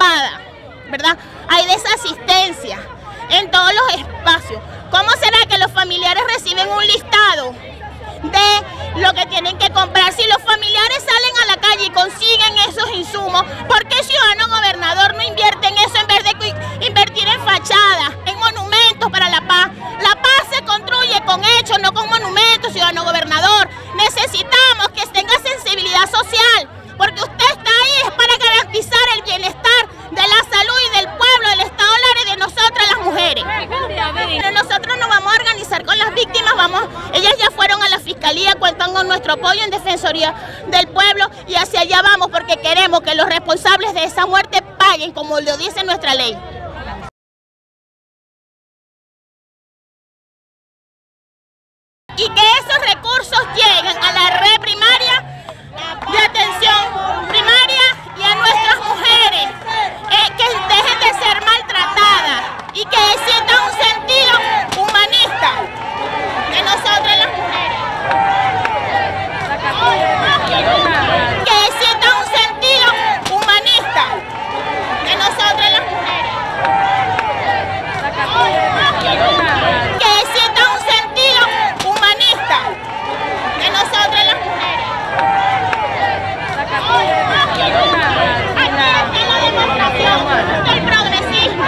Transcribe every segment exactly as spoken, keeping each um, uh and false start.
tapada, ¿verdad? Hay desasistencia en todos los espacios. ¿Cómo será que los familiares reciben un listado de lo que tienen que comprar? Si los familiares salen a la calle y consiguen esos insumos, ¿por qué el ciudadano gobernador no invierte en eso en vez de invertir en fachadas, en monumentos para la paz? La paz se construye con hechos, no con monumentos, ciudadano gobernador. Necesitamos que tenga sensibilidad social, porque usted está ahí es para garantizar el bienestar de la salud y del pueblo, del Estado Lara y de nosotras las mujeres. Pero nosotros nos vamos a organizar con las víctimas, vamos, ellas ya fueron a la Fiscalía, cuentan con nuestro apoyo en Defensoría del Pueblo y hacia allá vamos porque queremos que los responsables de esa muerte paguen, como lo dice nuestra ley. Y que esos recursos lleguen a la red primaria de atención primaria y a nuestras mujeres, eh, que dejen de ser maltratadas y que sientan un sentido humanista de nosotras las mujeres. Que sientan un sentido humanista de nosotras las mujeres. Que sientan un sentido humanista de nosotras las mujeres. Aquí es la demostración del progresismo,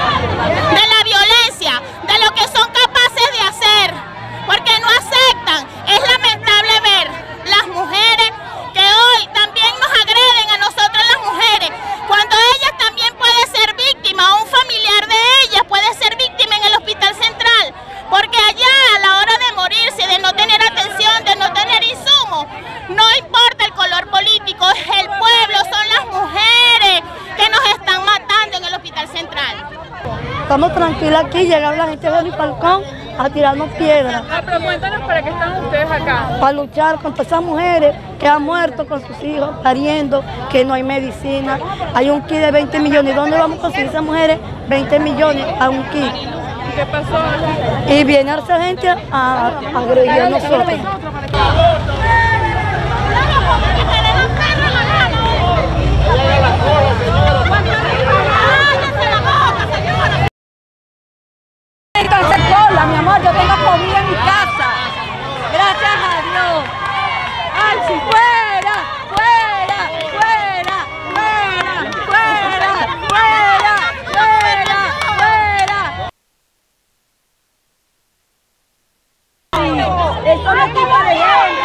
de la violencia, de lo que son capaces de hacer, porque no aceptan. Es lamentable ver las mujeres que hoy también nos agreden a nosotras las mujeres, cuando ellas también pueden ser víctimas, o un familiar de ellas puede ser víctima en el hospital central, porque allá a la hora de morirse, de no tener atención, de no tener insumos, no importa el color político, es el pueblo, son las mujeres que nos están matando en el hospital central. Estamos tranquilas aquí, llegaron la gente de mi balcón a tirarnos piedras. Ah, pero cuéntanos para qué están ustedes acá. Para luchar contra esas mujeres que han muerto con sus hijos, pariendo, que no hay medicina. Hay un kit de veinte millones. ¿Dónde vamos a conseguir esas mujeres? veinte millones a un kit. ¿Qué pasó? Y viene a esa gente a, a agredir a nosotros. Entonces cola, mi amor, yo tengo comida en mi casa. Gracias a Dios. Ay, si fuera, fuera, fuera, fuera, fuera, fuera, fuera, fuera. Eso no es culpa de él.